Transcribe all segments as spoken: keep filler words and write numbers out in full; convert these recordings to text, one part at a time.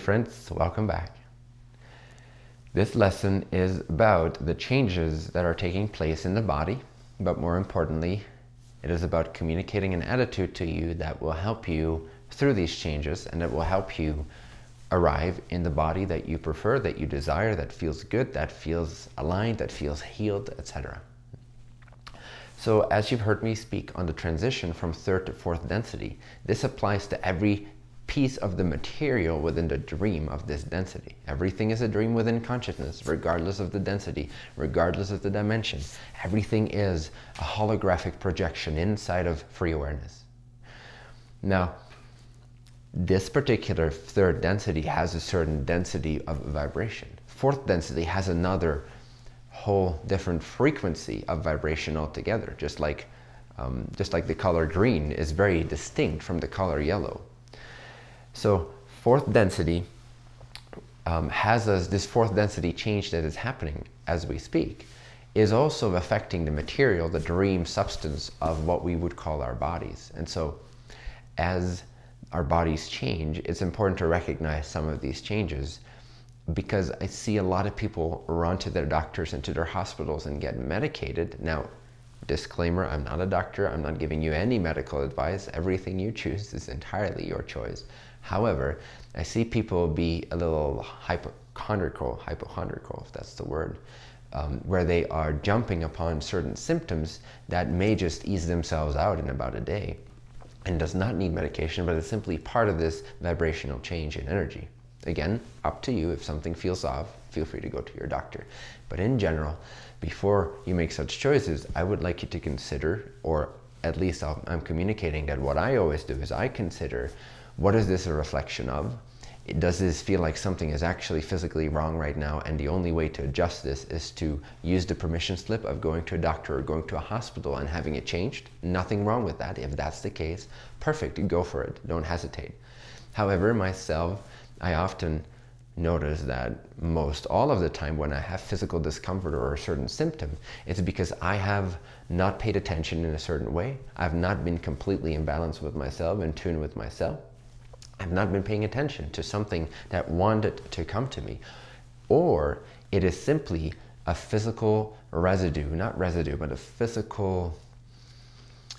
friends, welcome back. This lesson is about the changes that are taking place in the body, but more importantly, it is about communicating an attitude to you that will help you through these changes, and it will help you arrive in the body that you prefer, that you desire, that feels good, that feels aligned, that feels healed, et cetera. So as you've heard me speak on the transition from third to fourth density, this applies to every piece of the material within the dream of this density. Everything is a dream within consciousness, regardless of the density, regardless of the dimension. Everything is a holographic projection inside of free awareness. Now, this particular third density has a certain density of vibration. Fourth density has another whole different frequency of vibration altogether, just like, um, just like the color green is very distinct from the color yellow. So fourth density um, has us, this fourth density change that is happening as we speak is also affecting the material, the dream substance of what we would call our bodies. And so as our bodies change, it's important to recognize some of these changes, because I see a lot of people run to their doctors and to their hospitals and get medicated. Now, disclaimer, I'm not a doctor. I'm not giving you any medical advice. Everything you choose is entirely your choice. However, I see people be a little hypochondriacal, hypochondriacal, if that's the word, um, where they are jumping upon certain symptoms that may just ease themselves out in about a day and does not need medication, but it's simply part of this vibrational change in energy. Again, up to you. If something feels off, feel free to go to your doctor. But in general, before you make such choices, I would like you to consider, or at least I'll, I'm communicating that what I always do is I consider, what is this a reflection of? Does this feel like something is actually physically wrong right now, and the only way to adjust this is to use the permission slip of going to a doctor or going to a hospital and having it changed? Nothing wrong with that. If that's the case, perfect, go for it. Don't hesitate. However, myself, I often notice that most all of the time when I have physical discomfort or a certain symptom, it's because I have not paid attention in a certain way. I've not been completely in balance with myself, in tune with myself. I've not been paying attention to something that wanted to come to me. Or it is simply a physical residue, not residue, but a physical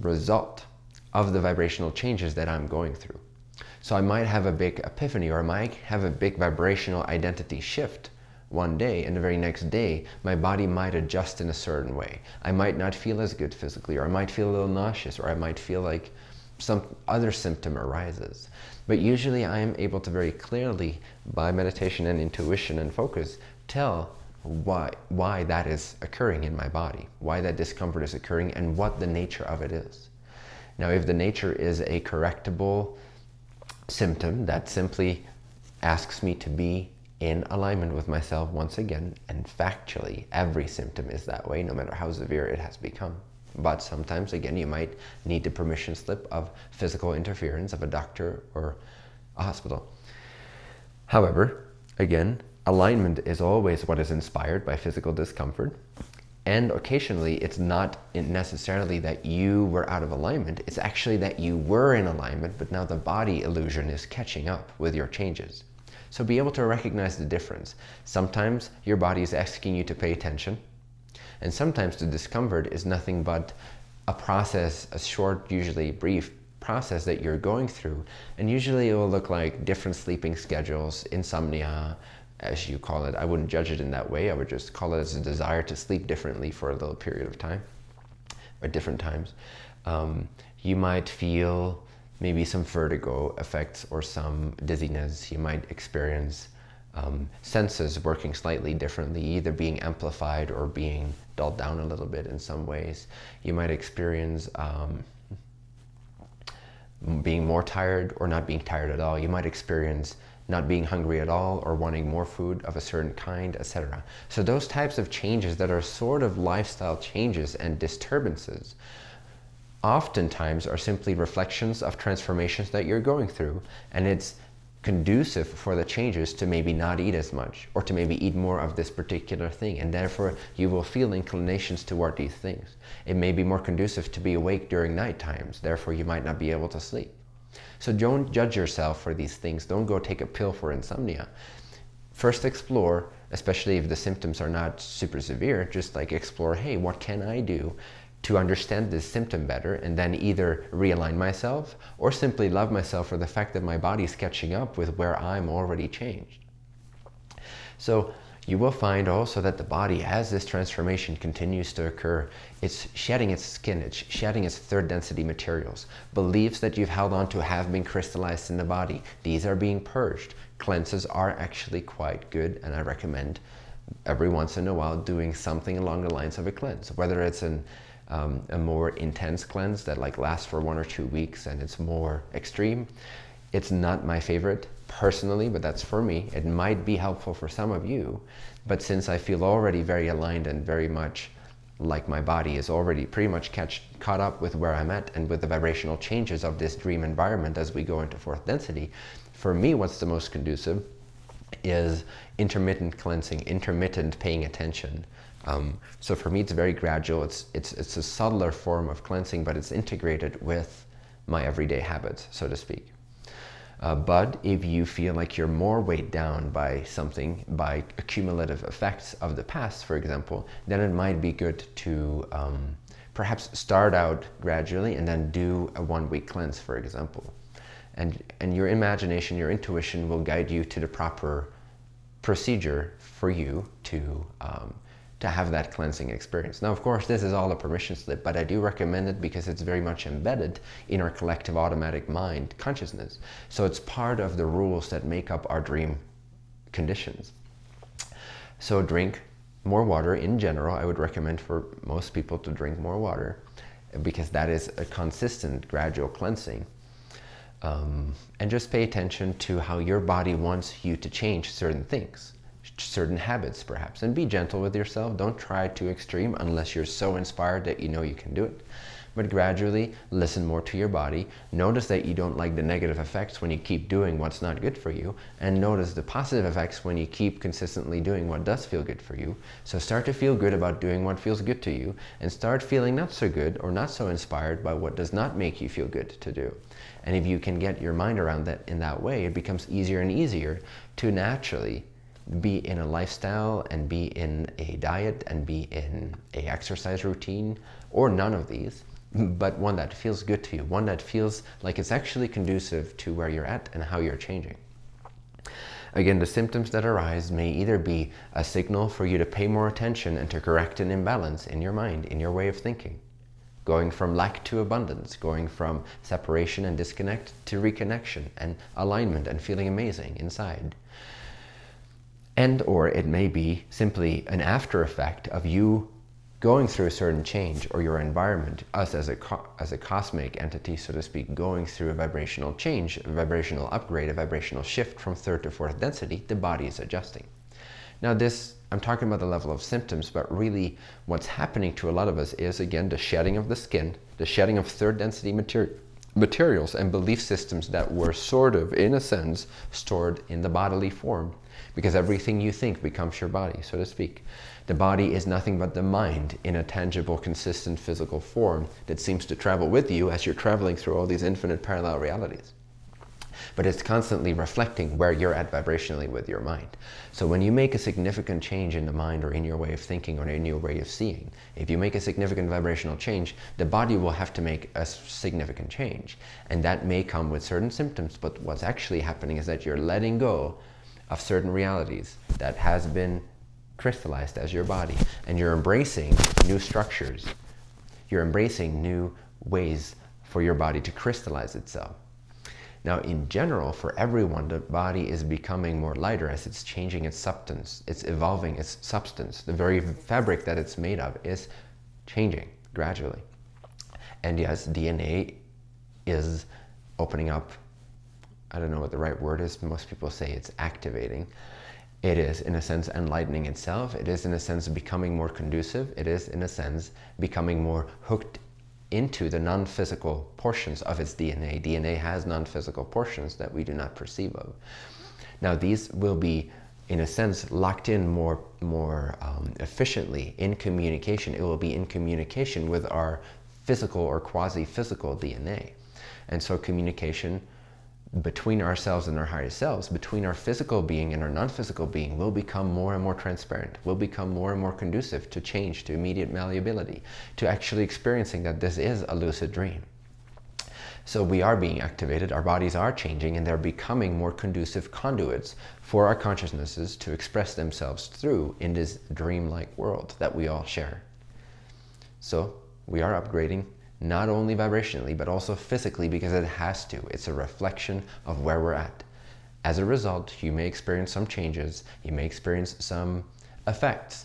result of the vibrational changes that I'm going through. So I might have a big epiphany, or I might have a big vibrational identity shift one day, and the very next day, my body might adjust in a certain way. I might not feel as good physically, or I might feel a little nauseous, or I might feel like some other symptom arises. But usually I am able to very clearly, by meditation and intuition and focus, tell why, why that is occurring in my body, why that discomfort is occurring, and what the nature of it is. Now, if the nature is a correctable symptom that simply asks me to be in alignment with myself once again, and factually, every symptom is that way, no matter how severe it has become. But sometimes, again, you might need the permission slip of physical interference of a doctor or a hospital. However, again, alignment is always what is inspired by physical discomfort. And occasionally, it's not necessarily that you were out of alignment. It's actually that you were in alignment, but now the body illusion is catching up with your changes. So be able to recognize the difference. Sometimes your body is asking you to pay attention. And sometimes the discomfort is nothing but a process, a short, usually brief process that you're going through. And usually it will look like different sleeping schedules, insomnia, as you call it. I wouldn't judge it in that way. I would just call it as a desire to sleep differently for a little period of time, or different times. Um, you might feel maybe some vertigo effects or some dizziness. You might experience Um, senses working slightly differently, either being amplified or being dulled down a little bit in some ways. You might experience um, being more tired or not being tired at all. You might experience not being hungry at all or wanting more food of a certain kind, et cetera. So those types of changes that are sort of lifestyle changes and disturbances oftentimes are simply reflections of transformations that you're going through, and it's conducive for the changes to maybe not eat as much, or to maybe eat more of this particular thing, and therefore you will feel inclinations toward these things. It may be more conducive to be awake during night times, therefore you might not be able to sleep. So don't judge yourself for these things. Don't go take a pill for insomnia. First explore, especially if the symptoms are not super severe, just like explore, hey, what can I do to understand this symptom better, and then either realign myself or simply love myself for the fact that my body's catching up with where I'm already changed. So you will find also that the body, as this transformation continues to occur, it's shedding its skin, it's shedding its third density materials. Beliefs that you've held on to have been crystallized in the body. These are being purged. Cleanses are actually quite good, and I recommend every once in a while doing something along the lines of a cleanse, whether it's an, um, a more intense cleanse that like lasts for one or two weeks and it's more extreme. It's not my favorite personally, but that's for me. It might be helpful for some of you, but since I feel already very aligned and very much like my body is already pretty much catch, caught up with where I'm at and with the vibrational changes of this dream environment as we go into fourth density, for me what's the most conducive is intermittent cleansing, intermittent paying attention. Um, so for me it's very gradual, it's, it's, it's a subtler form of cleansing, but it's integrated with my everyday habits, so to speak. Uh, but if you feel like you're more weighed down by something, by accumulative effects of the past, for example, then it might be good to um, perhaps start out gradually and then do a one-week cleanse, for example. And, and your imagination, your intuition will guide you to the proper procedure for you to, um, to have that cleansing experience. Now, of course, this is all a permission slip, but I do recommend it because it's very much embedded in our collective automatic mind consciousness. So it's part of the rules that make up our dream conditions. So drink more water in general. I would recommend for most people to drink more water because that is a consistent, gradual cleansing. Um, and just pay attention to how your body wants you to change certain things, certain habits perhaps, and be gentle with yourself. Don't try too extreme unless you're so inspired that you know you can do it. But gradually listen more to your body. Notice that you don't like the negative effects when you keep doing what's not good for you, and notice the positive effects when you keep consistently doing what does feel good for you. So start to feel good about doing what feels good to you, and start feeling not so good or not so inspired by what does not make you feel good to do. And if you can get your mind around that in that way, it becomes easier and easier to naturally be in a lifestyle and be in a diet and be in a exercise routine, or none of these, but one that feels good to you, one that feels like it's actually conducive to where you're at and how you're changing. Again, the symptoms that arise may either be a signal for you to pay more attention and to correct an imbalance in your mind, in your way of thinking. Going from lack to abundance, going from separation and disconnect to reconnection and alignment and feeling amazing inside. And or it may be simply an after effect of you going through a certain change, or your environment, us as a, co as a cosmic entity, so to speak, going through a vibrational change, a vibrational upgrade, a vibrational shift from third to fourth density, the body is adjusting. Now this, I'm talking about the level of symptoms, but really what's happening to a lot of us is, again, the shedding of the skin, the shedding of third density materi materials and belief systems that were sort of, in a sense, stored in the bodily form, because everything you think becomes your body, so to speak. The body is nothing but the mind in a tangible, consistent physical form that seems to travel with you as you're traveling through all these infinite parallel realities. But it's constantly reflecting where you're at vibrationally with your mind. So when you make a significant change in the mind or in your way of thinking or in your way of seeing, if you make a significant vibrational change, the body will have to make a significant change. And that may come with certain symptoms, but what's actually happening is that you're letting go of certain realities that has been crystallized as your body, and you're embracing new structures. You're embracing new ways for your body to crystallize itself. Now, in general, for everyone, the body is becoming more lighter as it's changing its substance. It's evolving its substance. The very fabric that it's made of is changing gradually. And yes, D N A is opening up. I don't know what the right word is. Most people say it's activating. It is, in a sense, enlightening itself. It is, in a sense, becoming more conducive. It is, in a sense, becoming more hooked into the non-physical portions of its D N A. D N A has non-physical portions that we do not perceive of. Now, these will be, in a sense, locked in more, more um, efficiently in communication. It will be in communication with our physical or quasi-physical D N A. And so communication between ourselves and our higher selves, between our physical being and our non-physical being, will become more and more transparent, will become more and more conducive to change, to immediate malleability, to actually experiencing that this is a lucid dream. So we are being activated, our bodies are changing, and they're becoming more conducive conduits for our consciousnesses to express themselves through in this dreamlike world that we all share. So we are upgrading, not only vibrationally, but also physically, because it has to. It's a reflection of where we're at. As a result, you may experience some changes, you may experience some effects.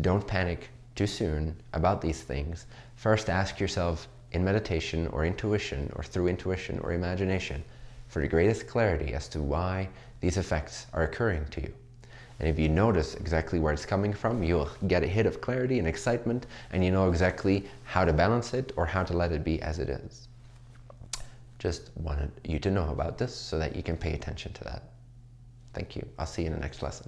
Don't panic too soon about these things. First, ask yourself, in meditation or intuition or through intuition or imagination, for the greatest clarity as to why these effects are occurring to you. And if you notice exactly where it's coming from, you'll get a hit of clarity and excitement, and you know exactly how to balance it or how to let it be as it is. Just wanted you to know about this so that you can pay attention to that. Thank you. I'll see you in the next lesson.